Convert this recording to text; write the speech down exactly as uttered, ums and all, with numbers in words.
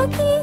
Hadi.